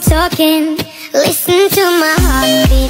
I'm talking. Listen to my heartbeat.